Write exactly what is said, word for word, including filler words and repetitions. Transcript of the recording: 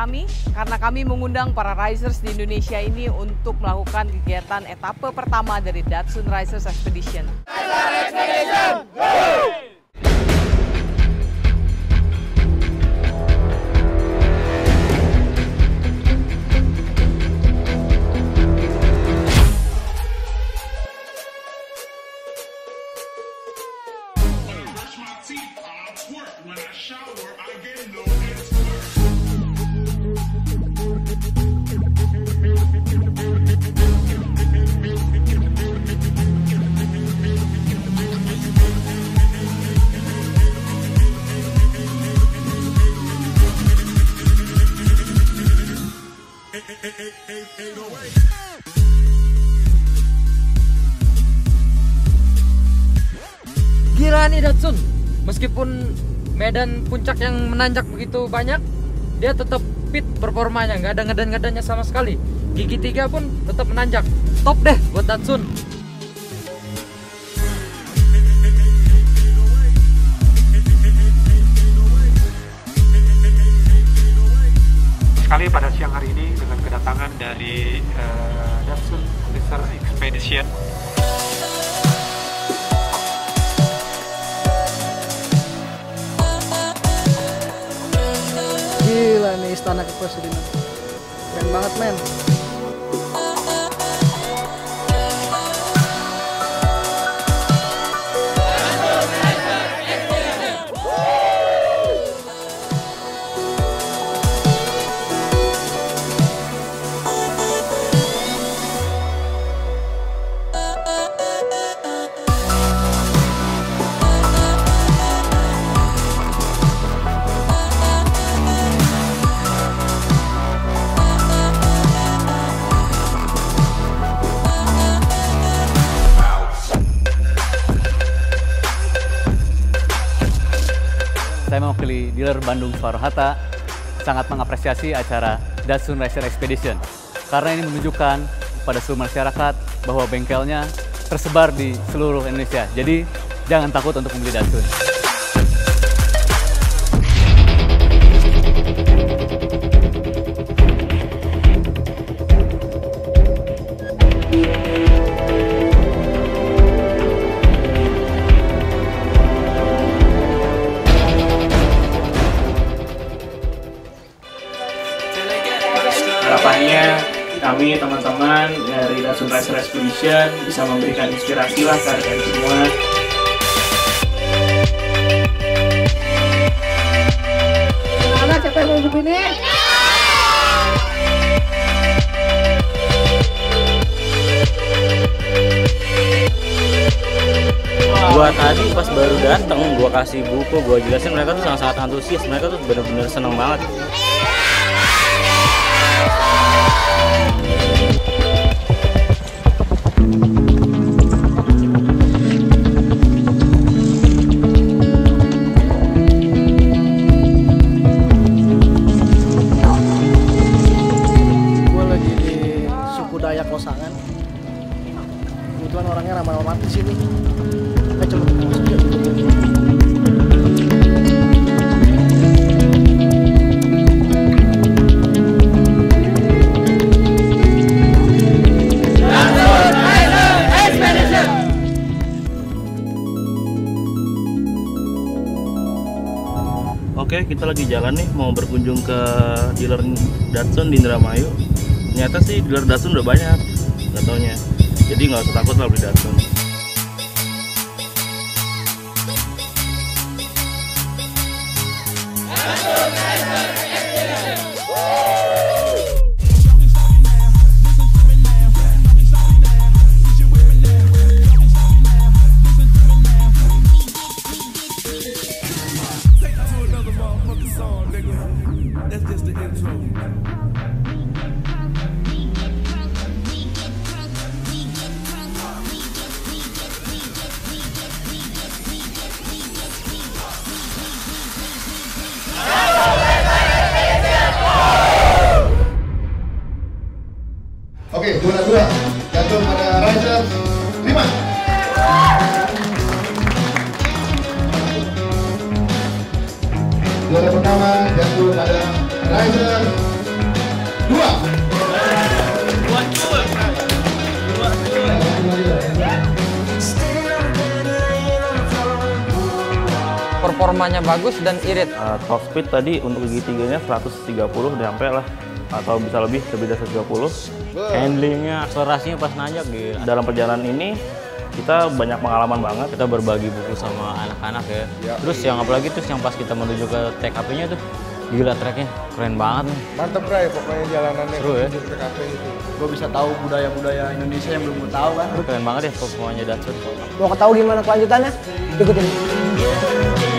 kami karena kami mengundang para risers di Indonesia ini untuk melakukan kegiatan etape pertama dari Datsun Risers Expedition. Expedition. Gila nih Datsun, meskipun medan puncak yang menanjak begitu banyak, dia tetap fit performanya, nggak ada ngedan-ngedannya sama sekali. Gigi tiga pun tetap menanjak, top deh buat Datsun. Sekali pada siang hari ini dengan kedatangan dari uh, Datsun Risers Expedition. Gila nih istana kepresidenan, keren banget men. Saya mewakili dealer Bandung Farohata sangat mengapresiasi acara Datsun Risers Expedition karena ini menunjukkan pada seluruh masyarakat bahwa bengkelnya tersebar di seluruh Indonesia. Jadi jangan takut untuk membeli Datsun. Harapannya kami teman-teman dari Datsun Risers Expedition bisa memberikan inspirasi lah kalian semua. Mana capek nunggu ini? Buat tadi pas baru datang, gua kasih buku, gua jelasin, mereka tuh sangat-sangat antusias, mereka tuh benar-benar seneng banget. Dayak Losangan, kebetulan orangnya ramah-ramah di sini. Kita coba masuk yuk. Oke, kita lagi jalan nih, mau berkunjung ke dealer Datsun di Indramayu. Ternyata sih dealer Datsun udah banyak, nggak taunya. Jadi nggak usah takut lah beli Datsun. Let's go, let's go, let's go. performanya bagus dan irit. Uh, top speed tadi untuk gigi tiganya seratus tiga puluh udah sampai lah, atau bisa lebih, lebih dari seratus tiga puluh. Handlingnya, akselerasinya pas nanjak gitu. Dalam perjalanan ini kita banyak pengalaman banget, kita berbagi buku sama anak-anak ya. ya. Terus yang apalagi terus yang pas kita menuju ke T K P-nya tuh, gila treknya keren banget. Mantep Bray, pokoknya jalanannya seru ya. T K P itu, gue bisa tahu budaya-budaya Indonesia yang belum gue tahu kan. Keren banget ya pokoknya Datsun. Mau ketahui gimana kelanjutannya? Ikutin.